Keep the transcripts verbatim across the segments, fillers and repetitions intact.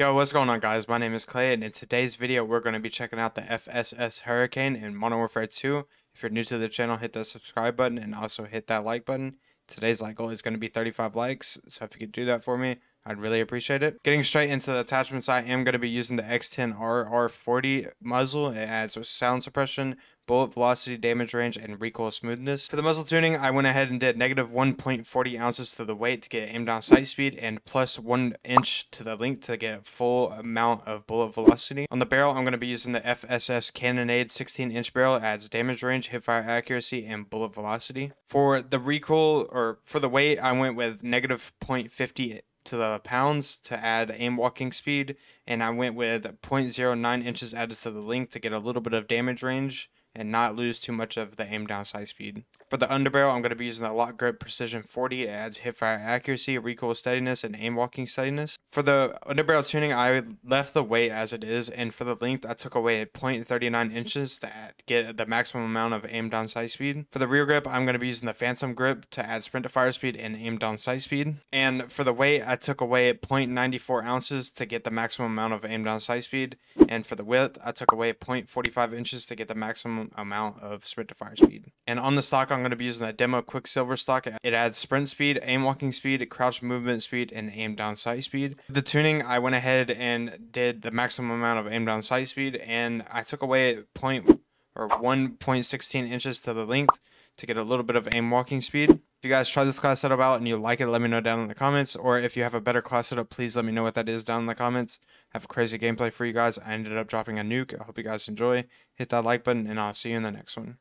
Yo, what's going on, guys? My name is Clay, and in today's video we're going to be checking out the F S S Hurricane in Modern Warfare two. If you're new to the channel, hit that subscribe button and also hit that like button. Today's like goal is going to be thirty-five likes, so if you could do that for me, I'd really appreciate it. Getting straight into the attachments, I am going to be using the X ten R R forty muzzle. It adds sound suppression, bullet velocity, damage range, and recoil smoothness. For the muzzle tuning, I went ahead and did negative one point four zero ounces to the weight to get aim down sight speed, and plus one inch to the length to get full amount of bullet velocity. On the barrel, I'm going to be using the F S S Cannonade sixteen inch barrel. It adds damage range, hipfire accuracy, and bullet velocity. For the recoil, or for the weight, I went with negative zero point five zero to the pounds to add aim walking speed, and I went with zero point zero nine inches added to the length to get a little bit of damage range and not lose too much of the aim down sight speed. For the underbarrel, I'm going to be using the Lock Grip Precision forty. It adds hipfire accuracy, recoil steadiness, and aim walking steadiness. For the underbarrel tuning, I left the weight as it is, and for the length, I took away zero point three nine inches to add, get the maximum amount of aim down sight speed. For the rear grip, I'm going to be using the Phantom Grip to add sprint to fire speed and aim down sight speed. And for the weight, I took away zero point nine four ounces to get the maximum amount of aim down sight speed. And for the width, I took away zero point four five inches to get the maximum amount of sprint to fire speed. And on the stock, I'm going to be using that demo Quicksilver stock. It adds sprint speed, aim walking speed, crouch movement speed, and aim down sight speed. The tuning, I went ahead and did the maximum amount of aim down sight speed, and I took away point or one point one six inches to the length to get a little bit of aim walking speed. If you guys try this class setup out and you like it, let me know down in the comments, or if you have a better class setup, please let me know what that is down in the comments. I have a crazy gameplay for you guys. I ended up dropping a nuke. I hope you guys enjoy. Hit that like button, and I'll see you in the next one.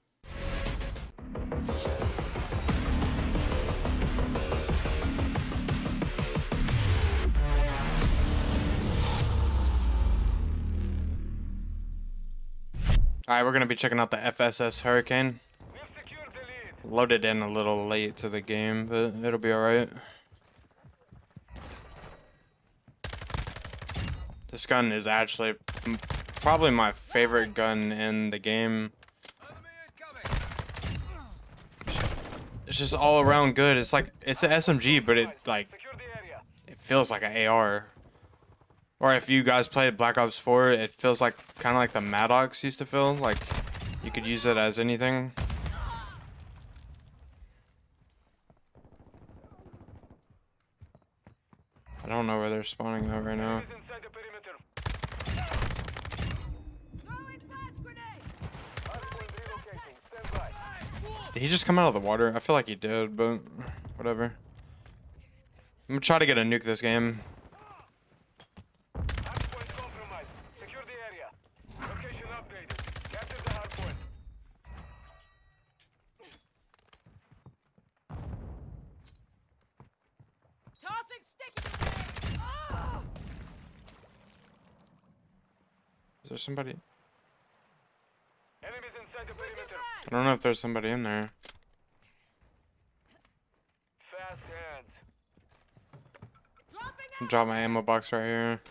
Alright, we're going to be checking out the F S S Hurricane. Loaded in a little late to the game, but it'll be alright. This gun is actually probably my favorite gun in the game. It's just all around good. It's like, it's an S M G, but it like, it feels like an A R. Or if you guys played Black Ops four, it feels like, kind of like the Maddox used to feel. Like, you could use it as anything. I don't know where they're spawning though right now. Did he just come out of the water? I feel like he did, but whatever. I'm gonna try to get a nuke this game. Is there somebody? Enemies inside the perimeter. I don't know if there's somebody in there. Fast hands. Drop my ammo box right here.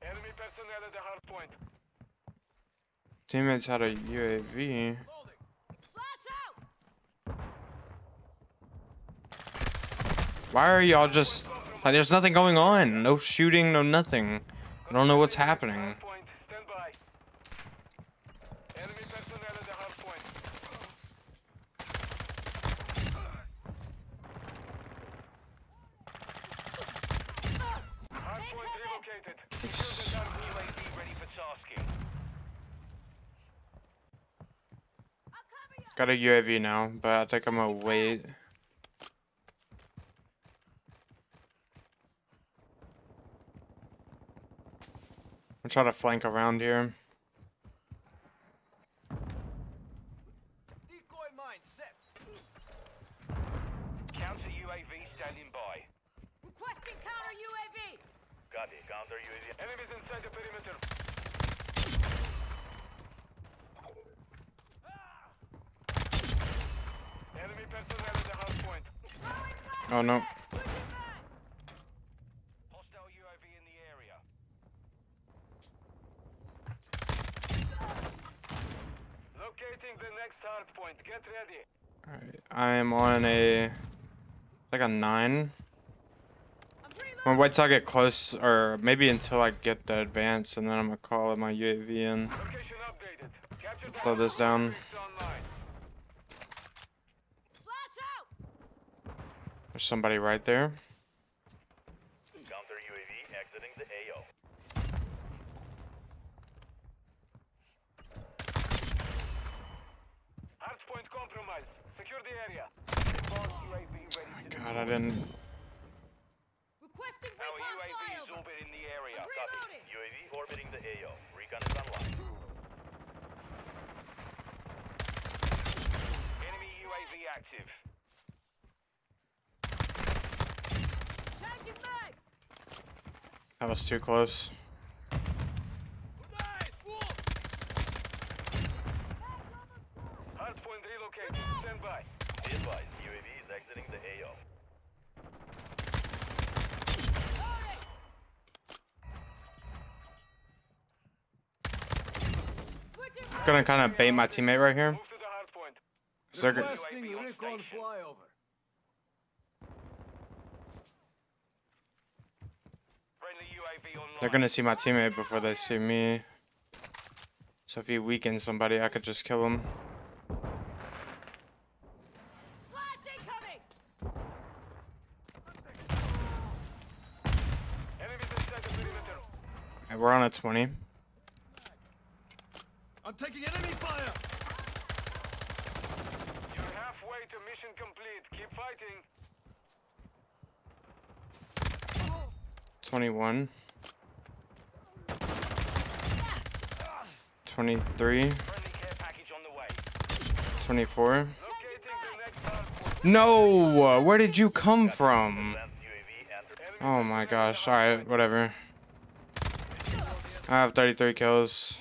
Enemy personnel at the hard point. Teammates had a U A V. Why are y'all just like, there's nothing going on? No shooting, no nothing. I don't know what's happening. It's... Got a U A V now, but I think I'm gonna wait. I'm trying to flank around here. Decoy mine set. Counter U A V standing by. Requesting counter U A V. Got it. Counter U A V. Enemies inside the perimeter. Ah! Enemy personnel at the house point. Oh no. Alright, I am on a like a nine. I'm gonna wait till I get close, or maybe until I get the advance, and then I'm gonna call my U A V in. Throw this down. There's somebody right there. God, I didn't. Requesting recon flyover. U A V is orbiting the area. Copy. U A V orbiting the A O. Recon is online. Enemy U A V active. Changing mags. That was too close. Hardpoint relocated. Stand by. Be advised. U A V is exiting the A O. I'm gonna kind of bait my teammate right here. They're gonna... They're gonna see my teammate before they see me. So if he weakens somebody, I could just kill him. Okay, we're on a twenty. I'm taking enemy fire! You're halfway to mission complete. Keep fighting. twenty-one. twenty-three. twenty-four. No! Where did you come from? Oh my gosh. Alright, whatever. I have thirty-three kills.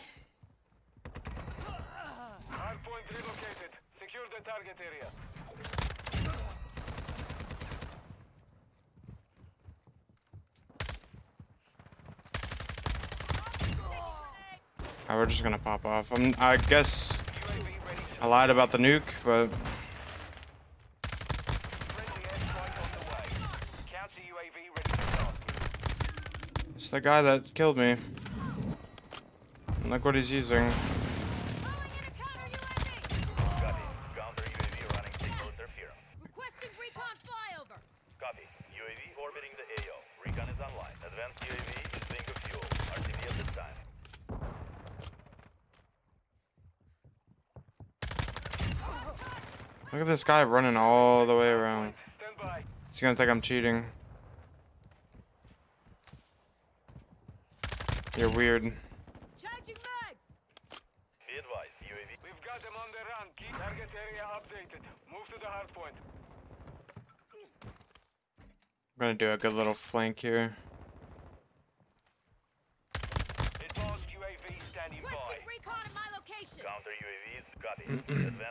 Right, we're just gonna pop off. I'm, I guess I lied about the nuke, but it's the guy that killed me. And look what he's using. Look at this guy running all the way around. He's gonna think I'm cheating. You're weird. Changing mags. Be advised, U A V. We've got them on the run. Keep target area updated. Move to the hard point. I'm gonna do a good little flank here. Advanced U A V standing by. Requesting recon at my location. Counter U A V is got it. Advanced U A V.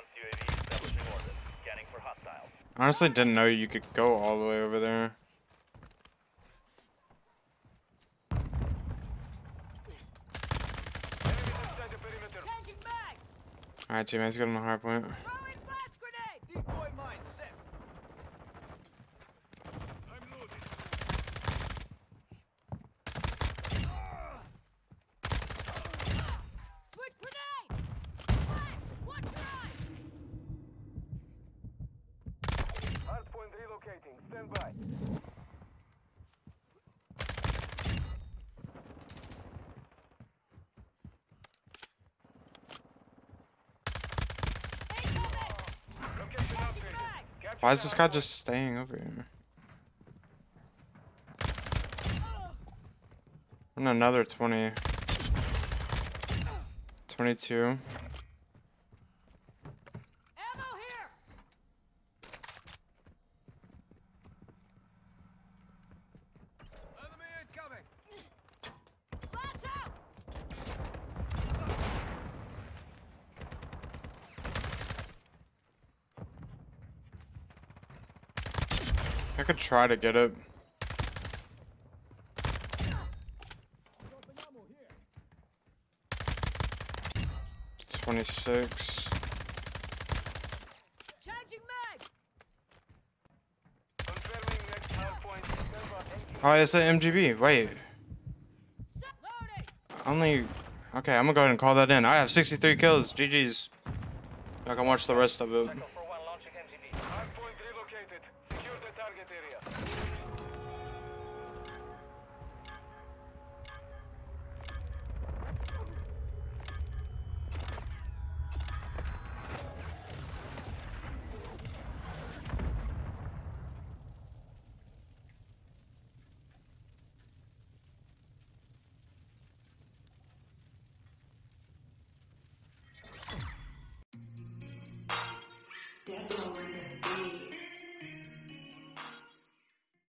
Honestly, didn't know you could go all the way over there. Alright, teammates, get on the hard point. Stand by. Why is this guy just staying over here? And another twenty. twenty-two. I could try to get it. twenty-six. Oh, it's an M G B. Wait. Only. Okay, I'm gonna go ahead and call that in. I have sixty-three kills. G G's. I can watch the rest of it.